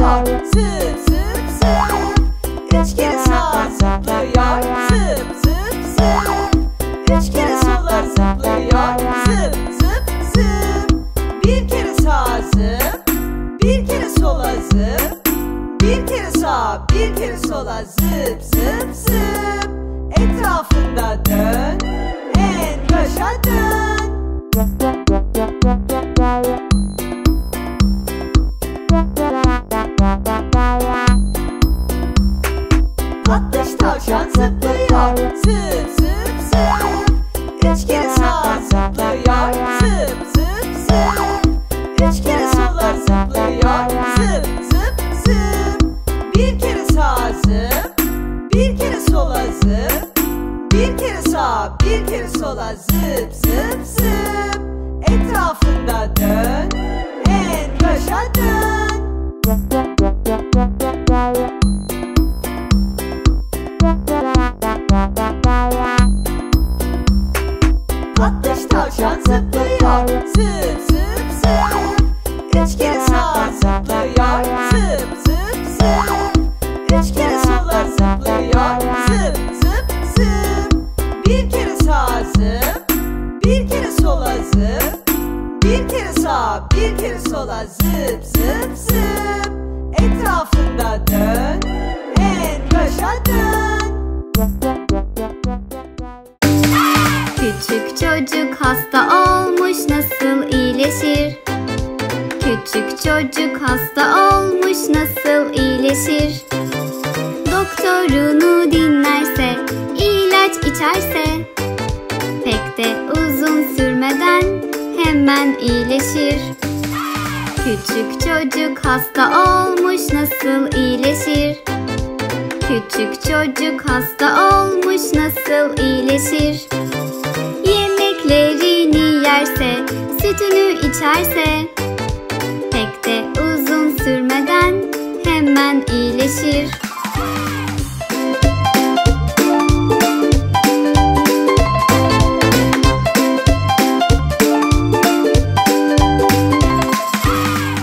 zıplıyor, zıp zıp zıp. Üç kere sağa zıplıyor, zıp zıp zıp. Üç kere sola zıplıyor, zıp zıp zıp. Bir kere sağa zıp, bir kere sola zıp. Bir kere sağa, bir kere sola zıp zıp zıp. Etrafında dön, en başa dön. Atış tavşan zıplıyor, zıp zıp zıp. Üç kere sağa zıplıyor, zıp zıp zıp. Üç kere sola zıplıyor, zıp zıp zıp. Bir kere sağa zıp, bir kere sola zıp. Bir kere sağa, bir kere sola zıp zıp zıp. Etrafında dön, en başa dön. Atış tavşan zıplıyor, zıp zıp zıp. Üç kere sağa zıplıyor, zıp zıp zıp. Üç kere sola zıplıyor, zıp zıp zıp. Bir kere sağa zıp, bir kere sola zıp. Bir kere sağa, bir kere sola zıp zıp zıp. Etrafında dön, en başa dön. Küçük çocuk hasta olmuş, nasıl iyileşir? Küçük çocuk hasta olmuş, nasıl iyileşir? Doktorunu dinlerse, ilaç içerse, pek de uzun sürmeden hemen iyileşir. Küçük çocuk hasta olmuş, nasıl iyileşir? Küçük çocuk hasta olmuş, nasıl iyileşir? Yemeklerini yerse, sütünü içerse, pek de uzun sürmeden hemen iyileşir.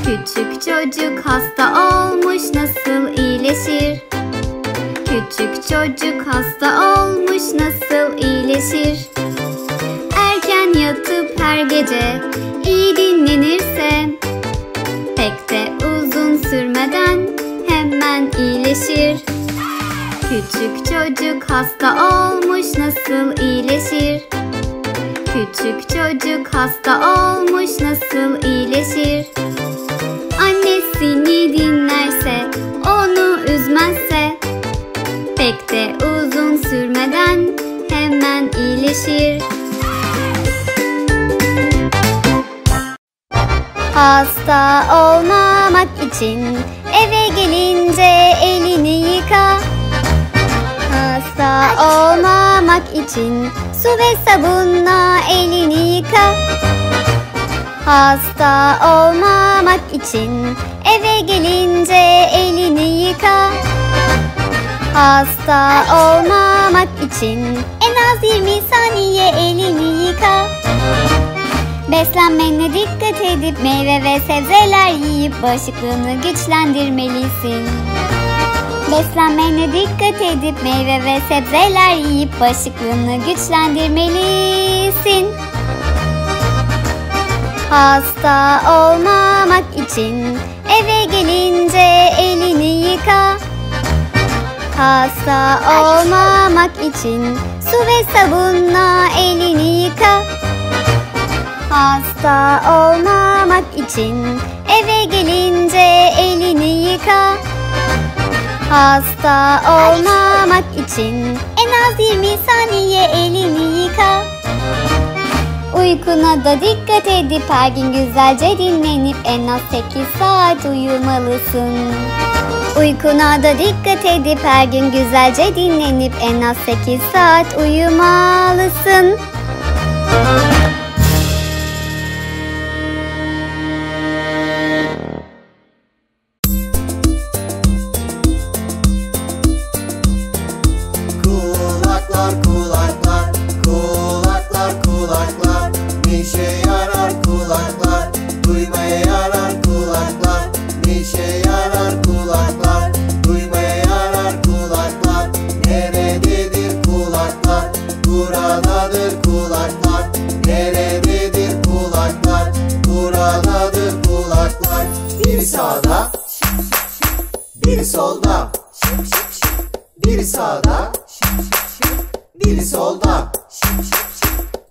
Küçük çocuk hasta olmuş, nasıl iyileşir? Küçük çocuk hasta olmuş, nasıl iyileşir? Erken yatıp her gece iyi dinlenirse, pek de uzun sürmeden hemen iyileşir. Küçük çocuk hasta olmuş, nasıl iyileşir? Küçük çocuk hasta olmuş, nasıl iyileşir? Annesini dinlerse, onu üzmezse, pek de uzun sürmeden hemen iyileşir. Hasta olmamak için eve gelince elini yıka. Hasta olmamak için su ve sabunla elini yıka. Hasta olmamak için eve gelince elini yıka. Hasta olmamak için en az 20 saniye elini yıka. Beslenmene dikkat edip meyve ve sebzeler yiyip bağışıklığını güçlendirmelisin. Beslenmene dikkat edip meyve ve sebzeler yiyip bağışıklığını güçlendirmelisin. Hasta olmamak için eve gelince elini yıka. Hasta olmamak için su ve sabunla elini yıka. Hasta olmamak için eve gelince elini yıka. Hasta olmamak için en az 20 saniye elini yıka. Uykuna da dikkat edip her gün güzelce dinlenip en az 8 saat uyumalısın. Uykuna da dikkat edip her gün güzelce dinlenip en az 8 saat uyumalısın. Kulaklar, duymaya yarar kulaklar, neşe yarar kulaklar. Biri solda, biri sağda, biri solda.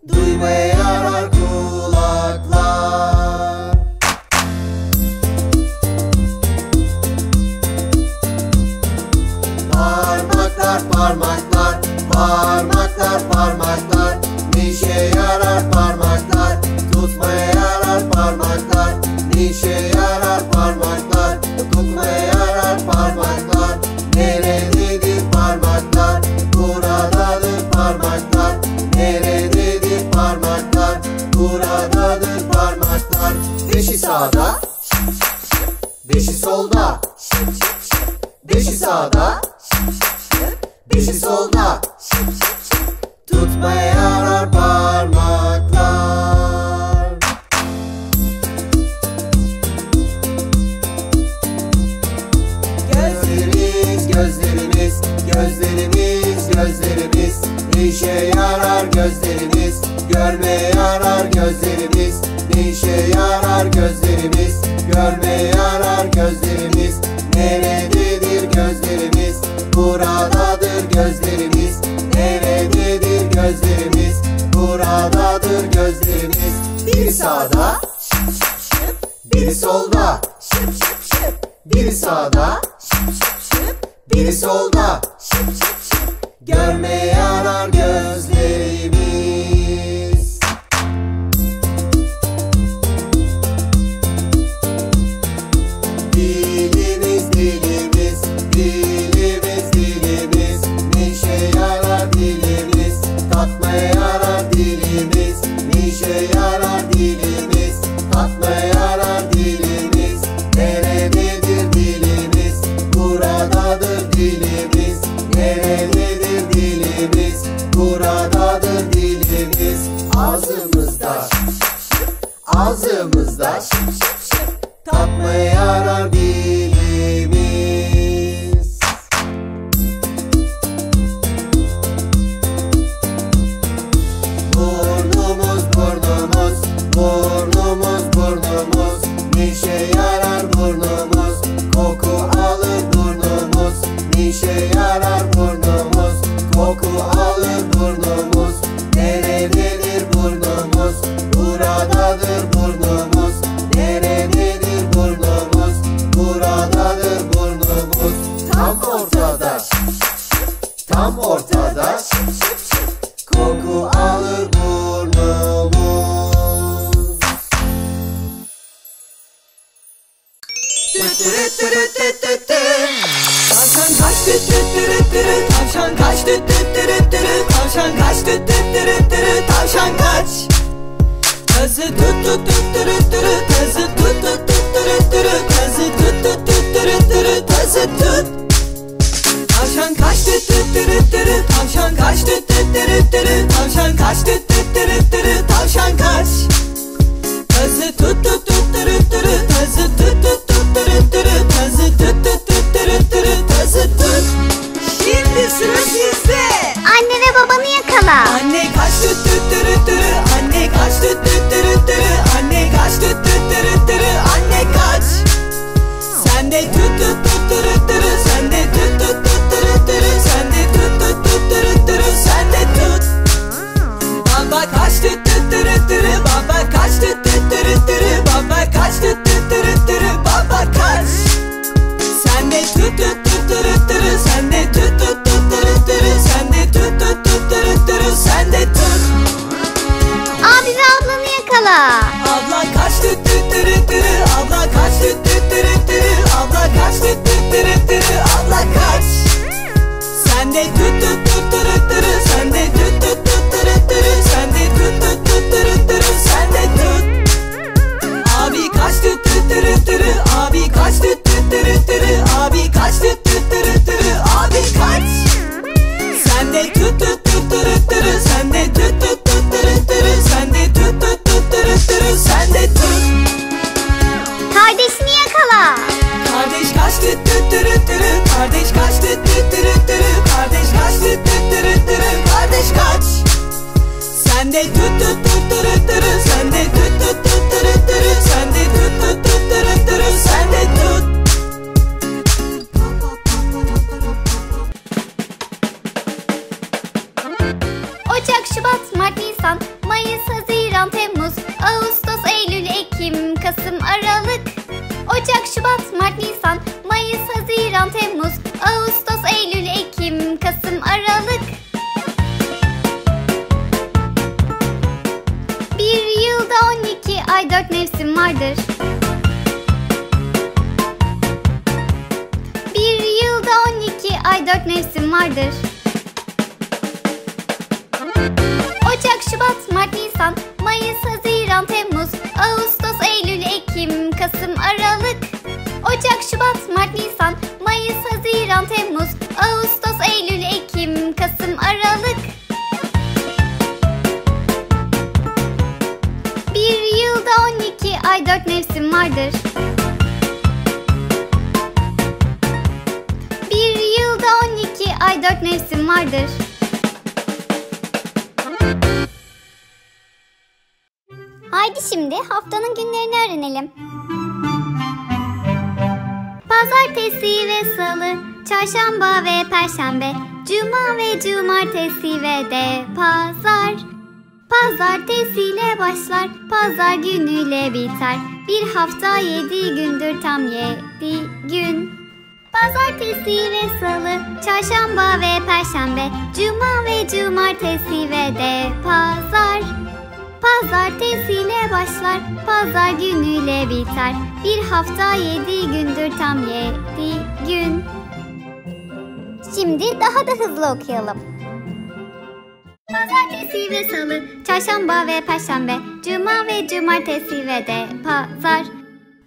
Duymaya yarar kulaklar. Parmaklar, parmaklar, parmaklar, parmaklar. Nişe yarar parmaklar, tutmaya yarar parmaklar. Nişe yarar parmaklar, tutmaya yarar parmaklar. Nerededir parmaklar? Buradadır parmaklar. Nerededir parmaklar? Buradadır parmaklar. Beşi sağda, beşi solda, beşi sağda, beşi solda. Tutmaya yarar parmaklar. Gözlerimiz, gözlerimiz, gözlerimiz, gözlerimiz. İşe yarar gözlerimiz, görmeye yarar gözlerimiz. İşe yarar gözlerimiz, görmeye yarar gözlerimiz. Nerededir gözlerimiz? Buradadır gözlerimiz. Nerededir gözlerimiz? Buradadır gözlerimiz. Biri sağda, biri solda, biri sağda, biri solda. Görmeye yarar gözlerimiz. Dilimiz, dilimiz, dilimiz, dilimiz. Neşe yarar dilimiz, tatmaya yarar dilimiz. Neşe yarar dilimiz, tatmaya yarar dilimiz. Nerededir dilimiz? Buradadır dilimiz. Nerededir dilimiz? Buradadır dilimiz. Ağzımızda, ağzımızda. Tatmaya yarar dilimiz. Burnumuz, burnumuz, burnumuz, burnumuz. Neşe yarar burnumuz, koku alır burnumuz. Neşe yarar burnumuz, koku alır burnumuz. Nerededir burnumuz? Buradadır burnumuz. Nerededir burnumuz? Buradadır burnumuz. Tam ortada, tam ortada. Koku alır burnumuz. Tavşan kaçtı tüttürüttürü, tavşan kaçtı tüttürüttürü, tavşan kaçtı tüttürüttürü, tavşan kaç. Kazı tuttu tüttürüttürü, kazı tuttu tüttürüttürü, kazı tuttu tüttürüttürü, kazı tut. Tavşan kaçtı tüttürüttürü, tavşan kaçtı tüttürüttürü, tavşan kaçtı tüttürüttürü, tavşan kaç. Kazı tuttu tüttürüttürü, kazı tuttu tüttürüttürü, kazı tuttu. Şimdi sıra sizde. Anne ve babanı yakala. Anne kaçtı tüttürüttürü, anne kaçtı tüttürüttürü, anne kaçtı tüttürüttürü, anne kaç. Sen de tüttü tüttürüttürü, sen de tüttü tüttürüttürü, sen de tüttü tüttürüttürü, sen de tut. Baba kaçtı tüttürüttürü, baba kaçtı tüttürüttürü, baba kaçtı tüttürüttürü, baba kaç. Sen de tüttü tüttürüttürü, sen de tüttü tüttürüttürü, sen de tüttü tüttürüttürü, sen de tüt. Abi ve ablanı yakala. Abla kaçtı tüttürüttürü, abla kaçtı tüttürüttürü, abla kaçtı tüttürüttürü, abla kaç. Sen de tüttü tüttürüttürü, sen de tüttü tüttürüttürü, sen de tüttü tüttürüttürü, sen de tüt. Abi kaçtı tüttürüttürü, abi kaçtı tüttürüttürü, abi kaçtı tüttürüttürü, abi kaç. Sen de tüttü tüttürüttürü, sen de tüttü tüttürüttürü, sen de tüttü tüttürüttürü, sen de tüt. Kardeşini yakala. Kardeş kaçtı tüttürüttürü, kardeş kaçtı tüttürüttürü, kardeş kaçtı tüttürüttürü, kardeş kaç. Sen de tüttü tüttürüttürü, sen de tüttü tüttürüttürü, sen de tüttü tüttürüttürü, sen de tut. Nisan, Temmuz, Ağustos, Eylül, Ekim, Kasım, Aralık. Bir yılda 12 ay 4 mevsim vardır. Bir yılda 12 ay 4 mevsim vardır. Ocak, Şubat, Mart, Nisan, Mayıs, Haziran, Temmuz, Ağustos, Eylül, Ekim, Kasım, Aralık. Ocak, Şubat, Mart, Nisan, Mayıs, Haziran, Temmuz, Ağustos, Eylül, Ekim, Kasım, Aralık. Bir yılda 12 ay 4 mevsim vardır. Bir yılda 12 ay 4 mevsim vardır. Haydi şimdi haftanın günlerini öğrenelim. Pazartesi ve salı, çarşamba ve perşembe, cuma ve cumartesi ve de pazar. Pazartesiyle başlar, pazar günüyle biter. Bir hafta 7 gündür, tam 7 gün. Pazartesi ve salı, çarşamba ve perşembe, cuma ve cumartesi ve de pazar. Pazartesiyle başlar, pazar günüyle biter. Bir hafta 7 gündür, tam 7 gün. Şimdi daha da hızlı okuyalım. Pazartesi ve salı, çarşamba ve perşembe, cuma ve cumartesi ve de pazar.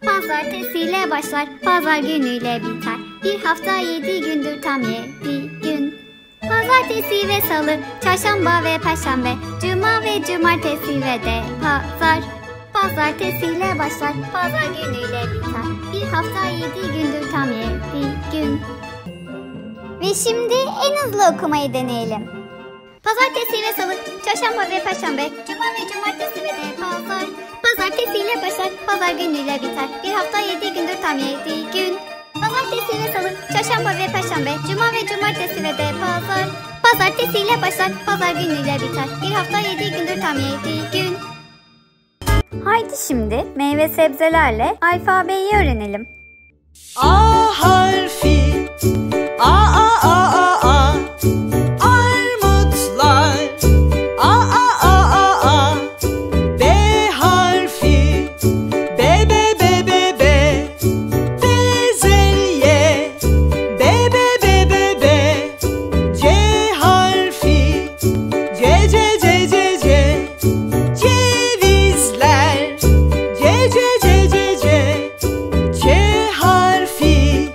Pazartesiyle başlar, pazar günüyle biter. Bir hafta 7 gündür, tam 7 gün. Pazartesi ve salı, çarşamba ve perşembe, cuma ve cumartesi ve de pazar. Pazartesiyle başlar, pazar günüyle biter. Bir hafta 7 gündür, tam 7 gün. Ve şimdi en hızlı okumayı deneyelim. Pazartesi ve salı, çarşamba ve perşembe, cuma ve cumartesi ve de pazar. Pazartesiyle başlar, pazar günüyle biter. Bir hafta 7 gündür, tam 7 gün. Pazartesi ve salı, çarşamba ve perşembe, cuma ve cumartesi ve de pazar. Pazartesiyle başlar, pazar günüyle biter. Bir hafta 7 gündür, tam 7 gün. Haydi şimdi meyve sebzelerle alfabeyi öğrenelim. A harfi, a a a a a. Armutlar, a a a a a. B harfi, b b. Cevizler, C harfi,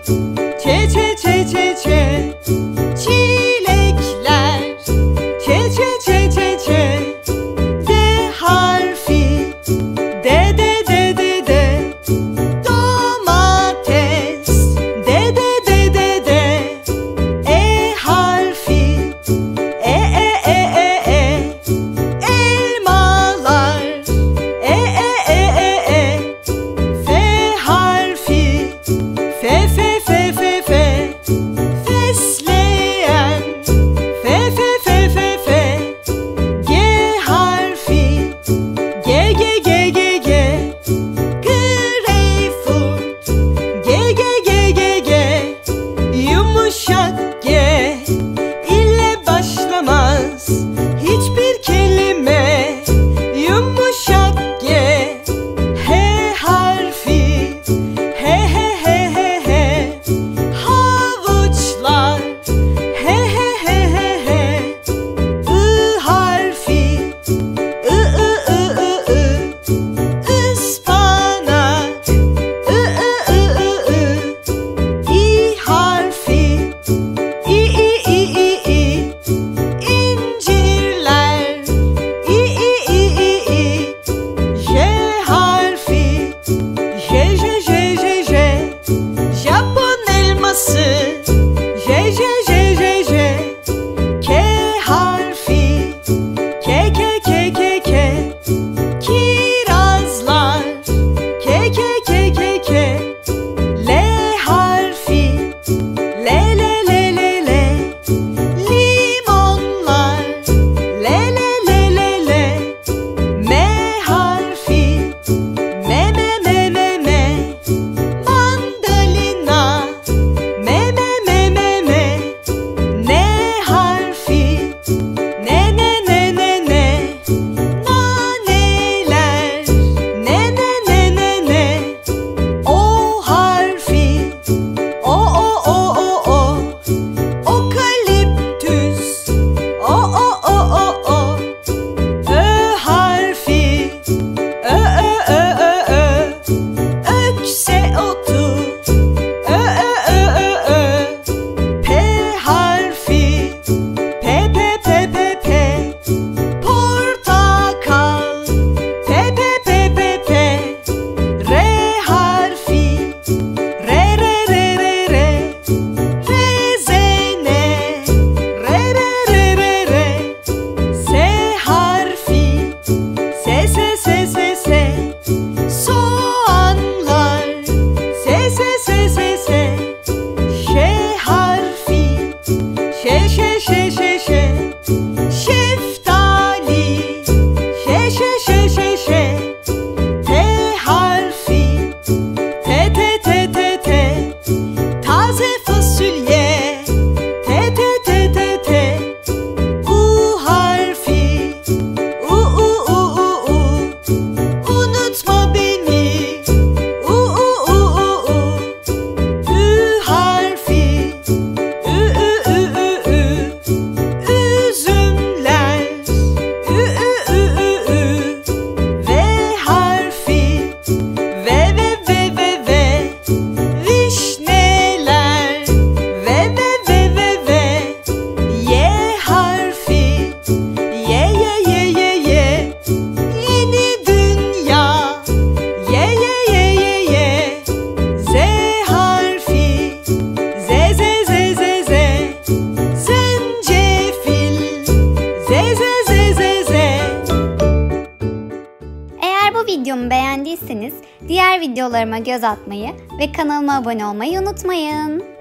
videolarıma göz atmayı ve kanalıma abone olmayı unutmayın.